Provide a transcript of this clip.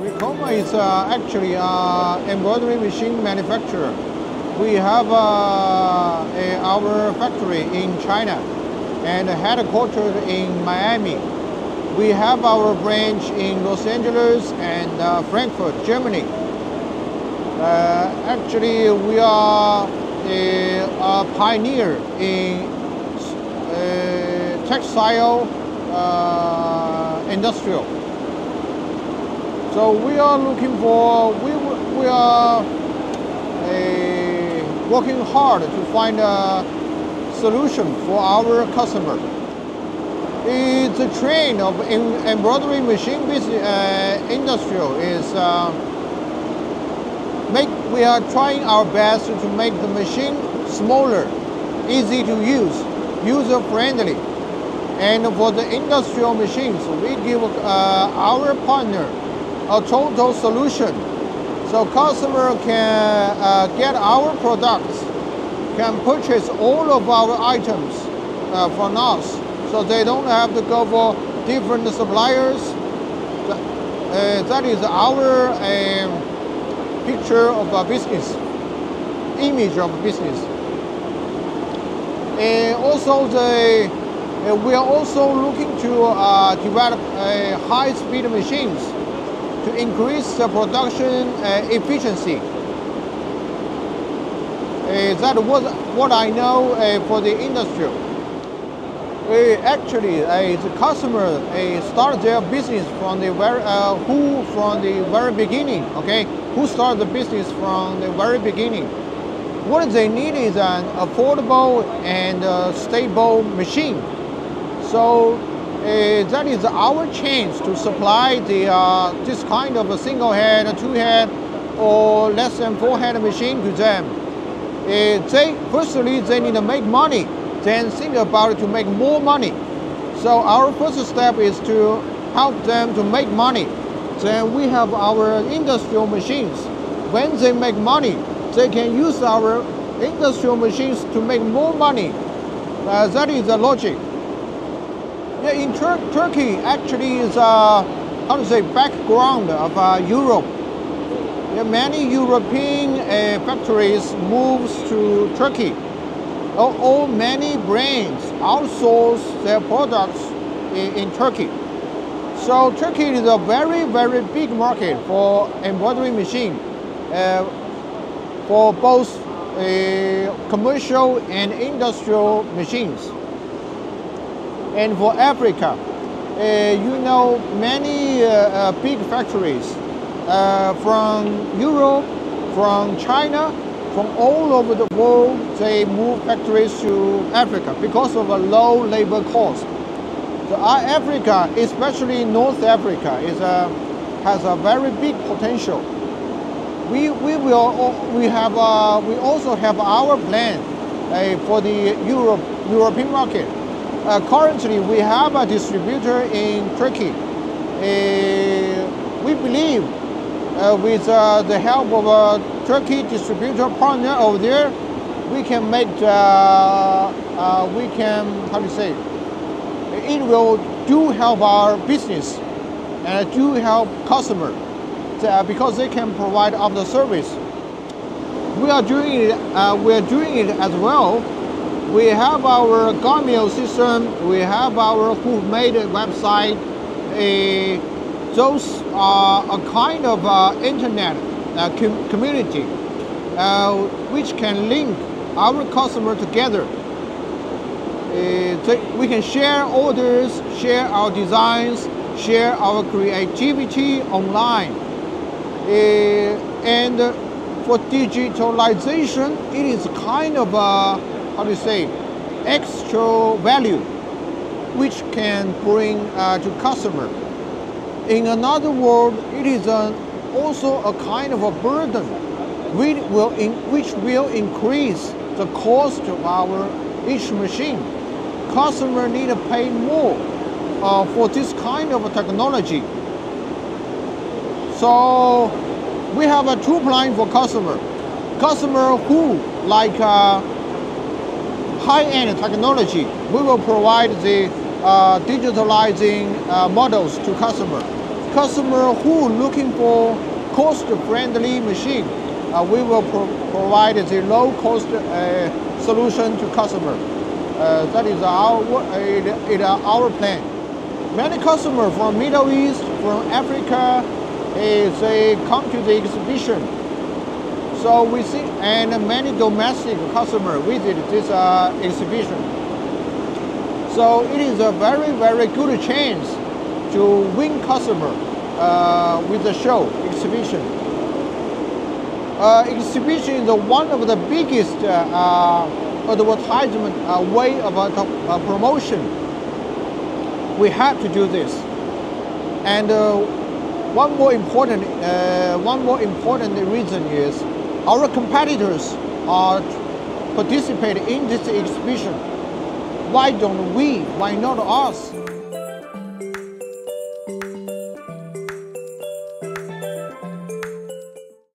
Ricoma is actually embroidery machine manufacturer. We have our factory in China and headquartered in Miami. We have our branch in Los Angeles and Frankfurt, Germany. Actually, we are a pioneer in textile industrial. So we are looking for, we are working hard to find a solution for our customer. It's a trend of embroidery machine business industrial is we are trying our best to make the machine smaller, easy to use, user friendly. And for the industrial machines, we give our partner a total solution, so customer can get our products, can purchase all of our items from us, so they don't have to go for different suppliers. That is our picture of a business, image of a business. And also we are also looking to develop high-speed machines to increase the production efficiency. That was what I know for the industry. Actually, the customer start their business from the very beginning. Okay, who start the business from the very beginning? What they need is an affordable and stable machine. So that is our chance to supply the this kind of a single head, a two head, or less than four head machine to them. Firstly, they need to make money, then think about it to make more money. So our first step is to help them to make money. Then we have our industrial machines. When they make money, they can use our industrial machines to make more money. That is the logic. In Turkey, actually, is how to say background of Europe. Many European factories moves to Turkey. All many brands outsource their products in Turkey. So Turkey is a very, very big market for embroidery machine, for both commercial and industrial machines. And for Africa, you know, many big factories from Europe, from China, from all over the world, they move factories to Africa because of a low labor cost. So Africa, especially North Africa, is has a very big potential. We also have our plan for the European market. Currently, we have a distributor in Turkey. We believe with the help of a Turkey distributor partner over there, we can make it will do help our business and do help customer because they can provide other service. We are doing it as well. We have our Garmio system, we have our WhoMade website. Those are a kind of internet community which can link our customer together. We can share orders, share our designs, share our creativity online. And for digitalization, it is kind of a extra value which can bring to customer. In another word, it is also a kind of a burden which will increase the cost of our each machine. Customer need to pay more for this kind of technology. So we have a two plan for customer. Customer who like high-end technology, we will provide the digitalizing models to customer. Customer who looking for cost-friendly machine, we will provide the low-cost solution to customer. That is our plan. Many customers from Middle East, from Africa, they come to the exhibition. So we see, and many domestic customers visit this exhibition. So it is a very, very good chance to win customer with the show, exhibition. Exhibition is one of the biggest advertisement way of promotion. We have to do this. And one more important reason is our competitors are participating in this exhibition. Why don't we? Why not us?